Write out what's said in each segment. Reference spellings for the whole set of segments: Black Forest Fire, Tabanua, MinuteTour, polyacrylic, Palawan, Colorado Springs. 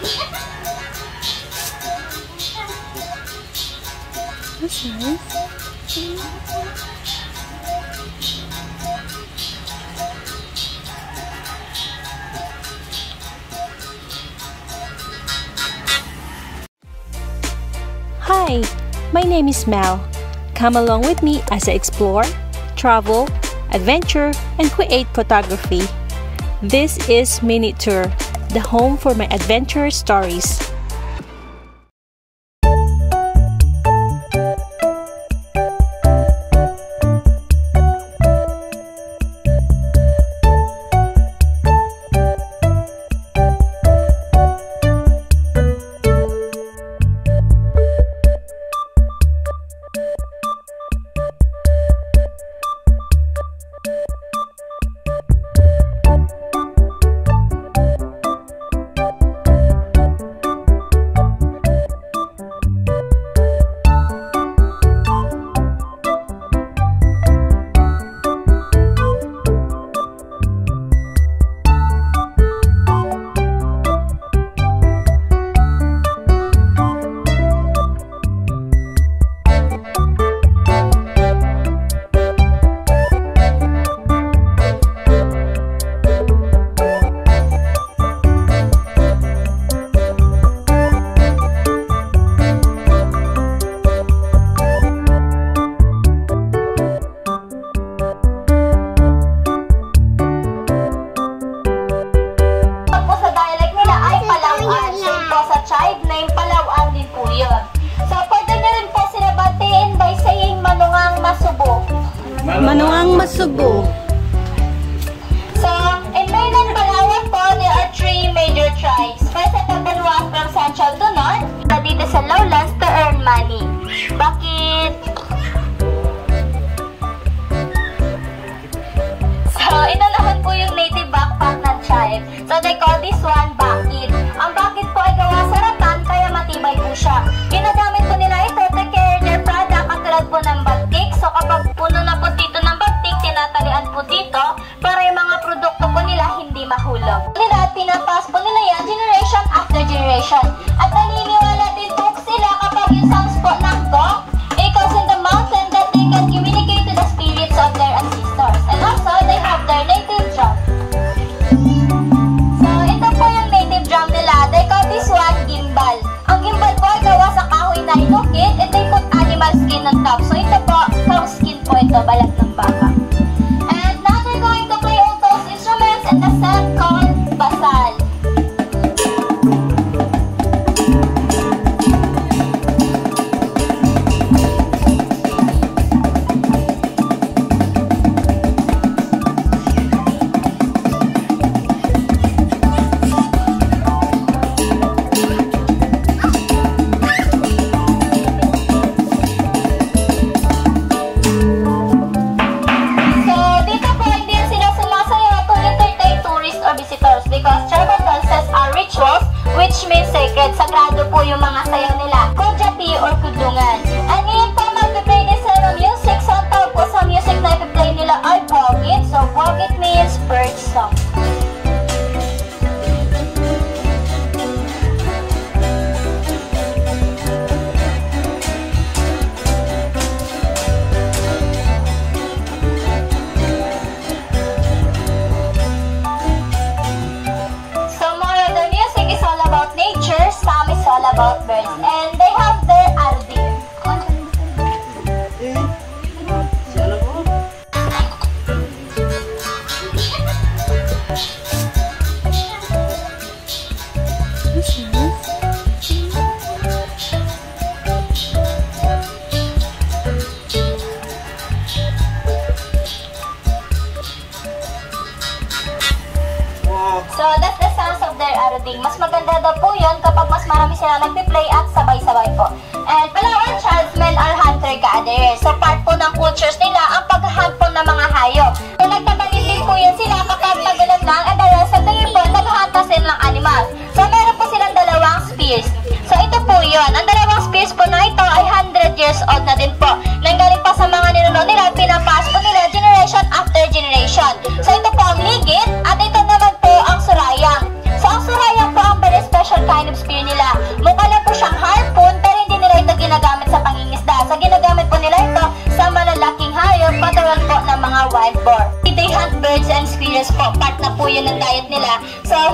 That's nice. Hi, my name is Mel. Come along with me as I explore, travel, adventure, and create photography. This is MinuteTour, the home for my adventure stories. Child na yung Palawan din po yun. So, pwede na rin po sila batiin by saying manungang masubo. Manungang masubo. So, in mainland Palawan po, there are three major tribes. First, at Tabanua from Central to North, dito sa Lowlands to earn money. Bakit? So, inanahan po yung native backpack na tribe. So, they call this one bakit. Ang bakit po ay gawa sa rattan, kaya matibay po siya. Ginagamit po nila ito to carry their product katulad po ng bagtik. So kapag puno na po dito ng bagtik, tinatalian po dito para yung mga produkto po nila hindi mahulog. At pinapass po nila yan generation after generation. At naniniwala din po sila kapag yung sounds po ng gong, it comes in the mountain that they can communicate to the spirits of their ancestors. And also, they have their native drum. So ito po, cow skin po ito, balat ng baka. And now they're going to play all those instruments in the set called basal. Which means sacred, sagrado po yung mga sayaw nila, kojapi or kudlungan. And ngayon po mag-play din sila ng music. So tawag po sa music na i-play nila ay bogit. So bogit means bird song. About birds, and they have their albi. So that's the sounds of their aruding. Mas maganda daw po yun kapag mas marami sila nagpi-play at sabay-sabay po. And Palawan tribes men are hunter-gatherers. So part po ng cultures nila ang pag-hunt po ng mga hayop. So nagtatalib din po yun sila kapag magulat lang at dahil sa talib po, nag-hunt na sila ng animals. So meron po silang dalawang spears. So ito po yun. Ang dalawang spears po na ito ay 100 years old na din po. Nanggaling pa sa mga ninuno nila, pinapaas po nila generation after generation. So ito po ang ligid at ito naman po ang surayang. So ang surayang po ang very special kind of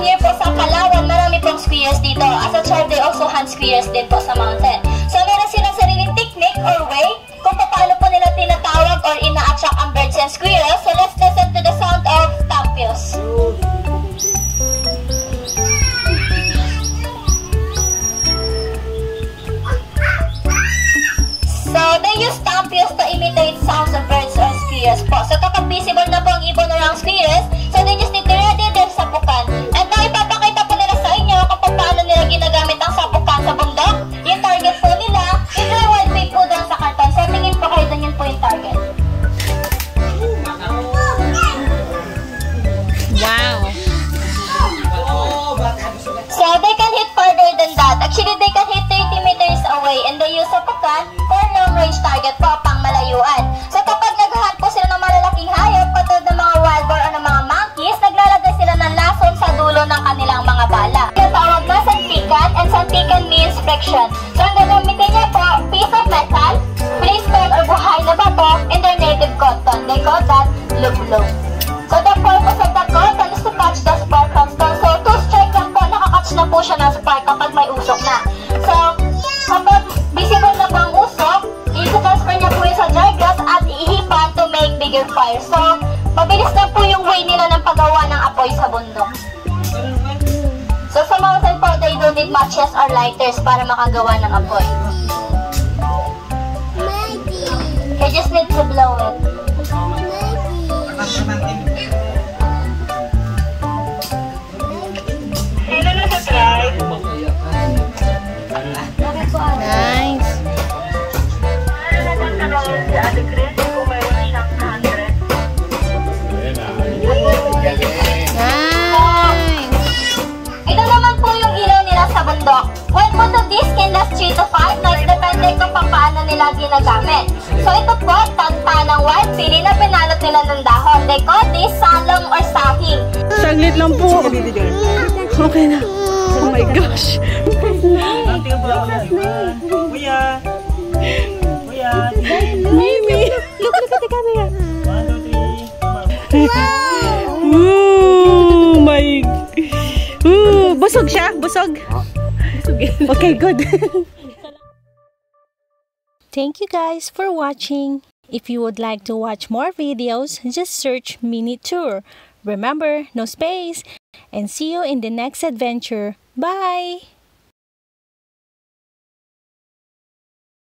here po sa Palawan, marami pong squares dito. As a child, they also hunt squares din po sa mountain. So meron silang sariling technique or way kung paano po nila tinatawag or ina-attract ang birds and squirrels. So let's listen to the sound of tampios. So they use tampios to imitate sounds of birds or squirrels po. So kapag visible na po ang ibon or ang squirrels, so they just need to ready their sapukan. And now ipapakita po nila sa inyo kapag paano nila ginagamit ang sapukan sa bundok. Yung target po nila, yung wild way po doon sa karton. So tingin po kayo doon, yun po yung target. Wow! So they can hit further than that. Actually, they can hit 30 meters away and they use sapukan for long-range target po, pang malayuan. So kapag naghahunt po sila ng malalaking hayop, katulad ng mga wild boar o ng mga monkeys, naglalagay sila ng lason sa dulo ng kanilang mga bala. Yung tawag na santikan, and santikan means friction. So ang gagamitin niya po, piece of metal, placed on or buhay na bato in their native cotton. They call that luglug. So the purpose of the cotton is to catch the spark from stone. So two strike lang po, nakakatch na po siya ng spark kapag may usok na. So kapag visible na po ang usok, i-transfer niya po yung sa jar glass at ihipan to make bigger fire. So mabilis na po yung way nila ng paggawa ng apoy sa bundok. So sa mountain po, they don't need matches or lighters para makagawa ng apoy. They just need to blow it. Nice. Ito naman po yung ilaw nila sa bundok. One month of this can last 3 to 5 nights depende kung paano nila ginagamit. So ito po, tagpa ng white pili na pinalot nila ng dahon. They call this salong or sahing. Saglit lang po. Okay na. Oh my gosh. Kuya. Kuya. Mimi. Look at the camera. 1, 2, 3. Wow. My. Busog siya? Busog? Okay, good. Thank you guys for watching. If you would like to watch more videos, just search MinuteTour. Remember, no space. And see you in the next adventure. Bye!